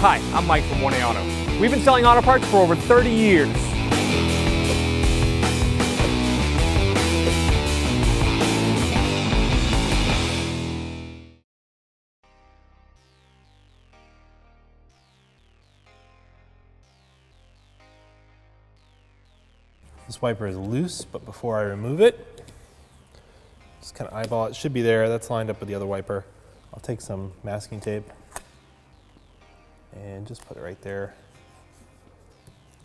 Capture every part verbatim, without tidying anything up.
Hi, I'm Mike from one A Auto. We've been selling auto parts for over thirty years. This wiper is loose, but before I remove it, just kind of eyeball it. It should be there. That's lined up with the other wiper. I'll take some masking tape and just put it right there.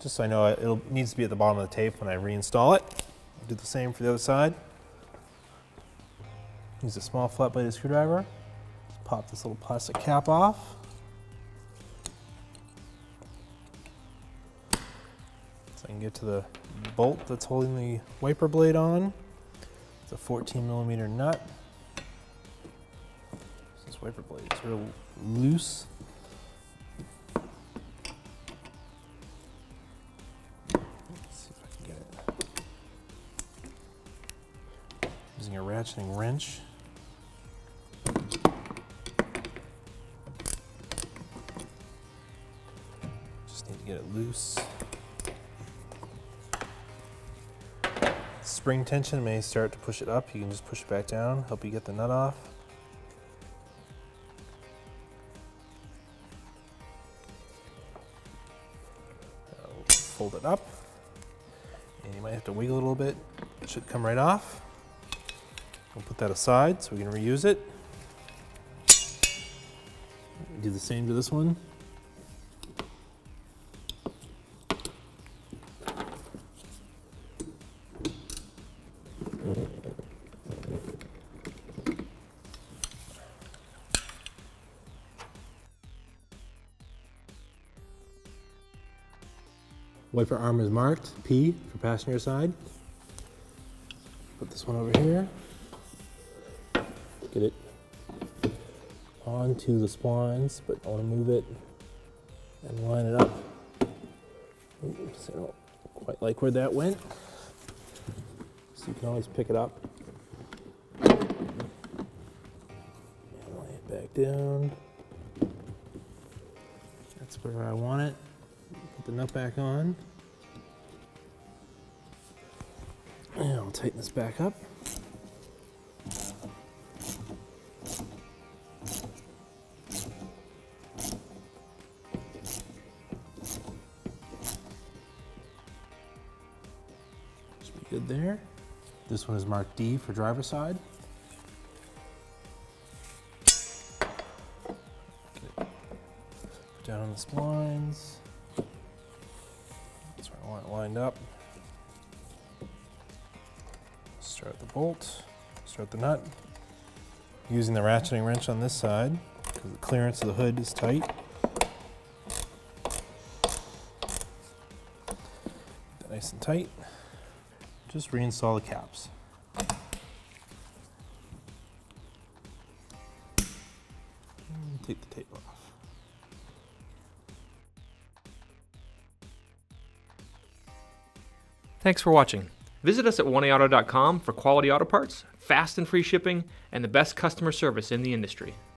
Just so I know it needs to be at the bottom of the tape when I reinstall it. I'll do the same for the other side. Use a small flat-bladed screwdriver. Just pop this little plastic cap off. So I can get to the bolt that's holding the wiper blade on. It's a fourteen millimeter nut. This wiper blade is real loose. Using a ratcheting wrench. Just need to get it loose. Spring tension may start to push it up. You can just push it back down, help you get the nut off. I'll fold it up. And you might have to wiggle it a little bit. It should come right off. We'll put that aside so we can reuse it. Do the same to this one. Wiper arm is marked, P for passenger side. Put this one over here. Get it onto the splines, but I want to move it and line it up. Oops, I don't quite like where that went. So you can always pick it up. And lay it back down. That's where I want it. Put the nut back on. And I'll tighten this back up. Good there. This one is marked D for driver's side. Put it down on the splines. That's where I want it lined up. Start the bolt, start the nut. Using the ratcheting wrench on this side because the clearance of the hood is tight. Get that nice and tight. Just reinstall the caps. And take the tape off. Thanks for watching. Visit us at one A auto dot com for quality auto parts, fast and free shipping, and the best customer service in the industry.